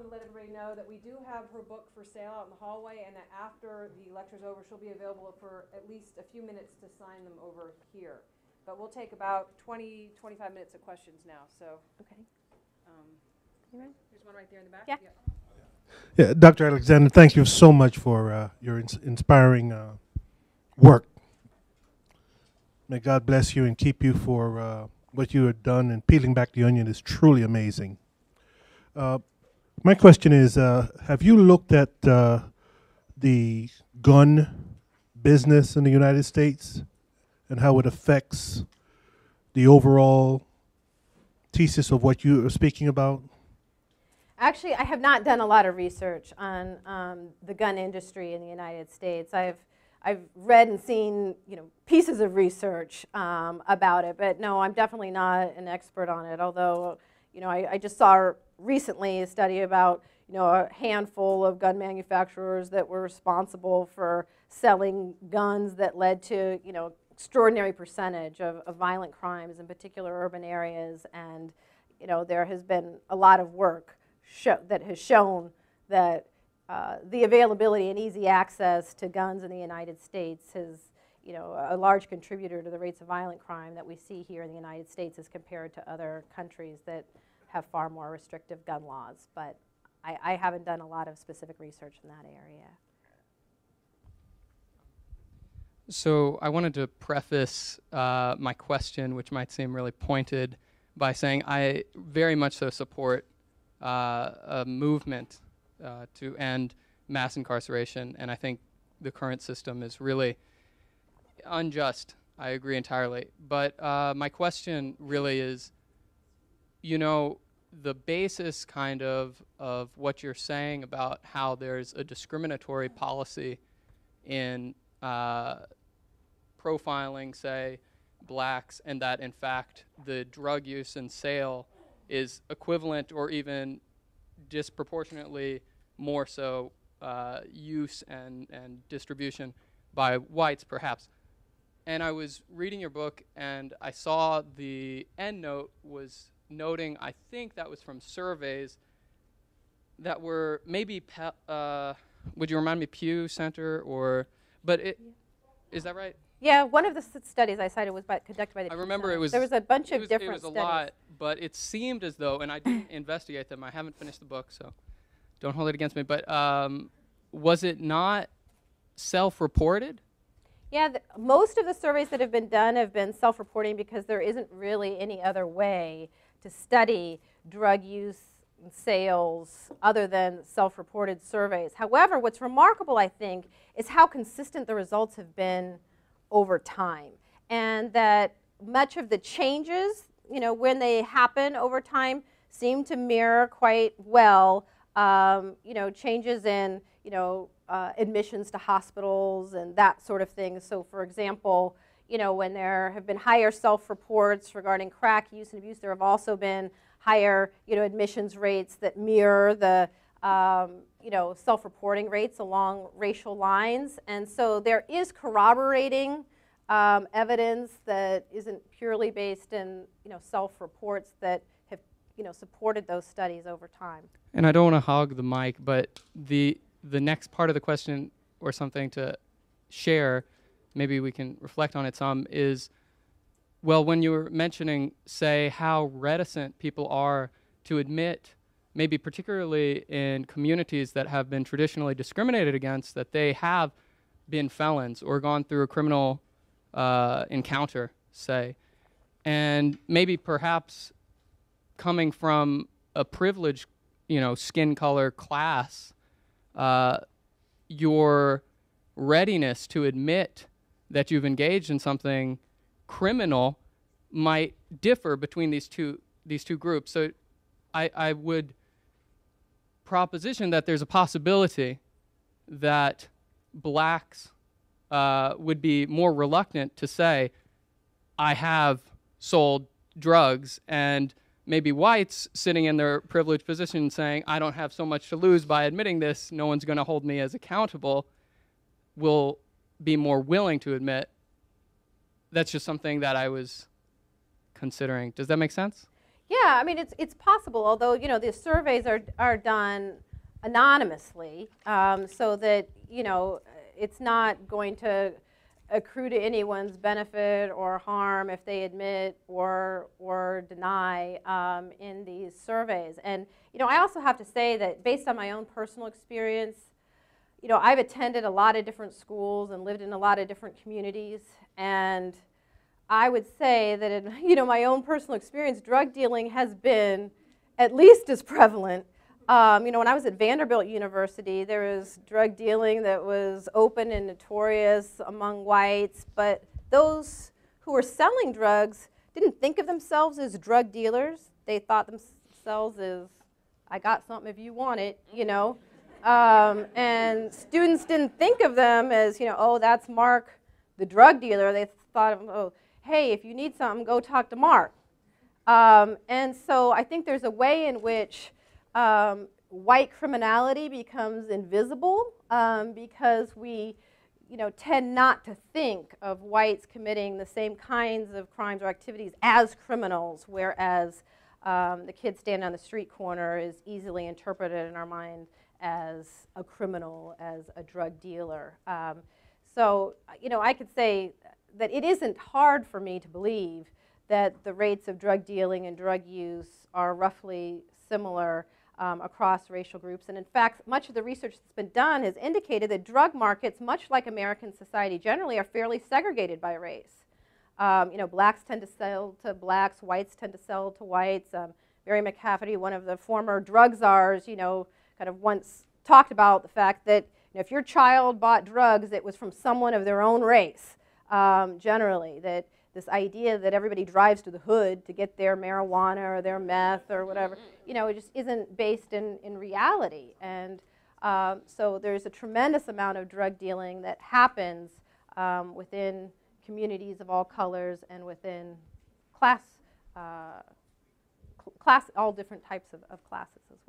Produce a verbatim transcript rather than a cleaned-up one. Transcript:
wanted to let everybody know that we do have her book for sale out in the hallway, and that after the lecture's over, she'll be available for at least a few minutes to sign them over here. But we'll take about twenty, twenty-five minutes of questions now. So, okay. Um, there's one right there in the back. Yeah. Yeah, yeah. Doctor Alexander, thank you so much for uh, your ins inspiring uh, work. May God bless you and keep you for uh, what you have done, and peeling back the onion is truly amazing. Uh, my question is, uh, have you looked at uh, the gun business in the United States and how it affects the overall thesis of what you are speaking about? Actually, I have not done a lot of research on um, the gun industry in the United States. I've I've read and seen, you know, pieces of research um, about it, but no, I'm definitely not an expert on it. Although, you know, I, I just saw recently a study about, you know, a handful of gun manufacturers that were responsible for selling guns that led to, you know, extraordinary percentage of, of violent crimes in particular urban areas, and, you know, there has been a lot of work show, that has shown that. Uh, the availability and easy access to guns in the United States is, you know, a large contributor to the rates of violent crime that we see here in the United States as compared to other countries that have far more restrictive gun laws. But I, I haven't done a lot of specific research in that area. So I wanted to preface uh, my question, which might seem really pointed, by saying I very much so support uh, a movement Uh, to end mass incarceration, and I think the current system is really unjust. I agree entirely. But uh, my question really is, you know, the basis kind of of what you're saying about how there's a discriminatory policy in uh, profiling, say, blacks, and that in fact the drug use and sale is equivalent or even disproportionately more so uh, use and, and distribution by whites, perhaps. And I was reading your book, and I saw the endnote was noting, I think that was from surveys that were maybe, pe uh, would you remind me, Pew Center or, but it, yeah. Is that right? Yeah, one of the studies I cited was by, conducted by the I Pew remember Center. It was, there was a bunch of was, different studies. It was a studies. lot, but it seemed as though, and I didn't investigate them, I haven't finished the book, so. Don't hold it against me, but um, was it not self-reported? Yeah, the, most of the surveys that have been done have been self-reporting because there isn't really any other way to study drug use and sales other than self-reported surveys. However, what's remarkable, I think, is how consistent the results have been over time, and that much of the changes, you know, when they happen over time, seem to mirror quite well Um, you know, changes in, you know, uh, admissions to hospitals and that sort of thing. So, for example, you know, when there have been higher self-reports regarding crack use and abuse, there have also been higher, you know, admissions rates that mirror the, um, you know, self-reporting rates along racial lines. And so there is corroborating um, evidence that isn't purely based in, you know, self-reports that you know, supported those studies over time. And I don't want to hog the mic, but the the next part of the question or something to share, maybe we can reflect on it some, is, well, when you were mentioning, say, how reticent people are to admit, maybe particularly in communities that have been traditionally discriminated against, that they have been felons or gone through a criminal uh, encounter, say, and maybe perhaps coming from a privileged, you know, skin color class, uh, your readiness to admit that you've engaged in something criminal might differ between these two these two groups. So I, I would proposition that there's a possibility that blacks uh, would be more reluctant to say, I have sold drugs, and maybe whites sitting in their privileged position saying, I don't have so much to lose by admitting this, no one's going to hold me as accountable, will be more willing to admit. That's just something that I was considering. Does that make sense? Yeah, I mean, it's, it's possible, although, you know, the surveys are, are done anonymously, um, so that, you know, it's not going to accrue to anyone's benefit or harm if they admit or, or deny um, in these surveys. And, you know, I also have to say that based on my own personal experience, you know, I've attended a lot of different schools and lived in a lot of different communities, and I would say that, in, you know, my own personal experience, drug dealing has been at least as prevalent. Um, you know, when I was at Vanderbilt University, there was drug dealing that was open and notorious among whites, but those who were selling drugs didn't think of themselves as drug dealers. They thought themselves as, I got something if you want it, you know. Um, and students didn't think of them as, you know, oh, that's Mark, the drug dealer. They thought of, oh, hey, if you need something, go talk to Mark. Um, and so I think there's a way in which Um, white criminality becomes invisible um, because we, you know, tend not to think of whites committing the same kinds of crimes or activities as criminals, whereas um, the kid standing on the street corner is easily interpreted in our mind as a criminal, as a drug dealer. Um, so, you know, I could say that it isn't hard for me to believe that the rates of drug dealing and drug use are roughly similar Um, across racial groups. And in fact, much of the research that's been done has indicated that drug markets, much like American society generally, are fairly segregated by race. Um, you know, blacks tend to sell to blacks, whites tend to sell to whites. Um, Barry McCafferty, one of the former drug czars, you know, kind of once talked about the fact that, you know, if your child bought drugs, it was from someone of their own race, um, generally. That this idea that everybody drives to the hood to get their marijuana or their meth or whatever, you know, it just isn't based in, in reality. And um, so there's a tremendous amount of drug dealing that happens um, within communities of all colors and within class, uh, class all different types of, of classes as well.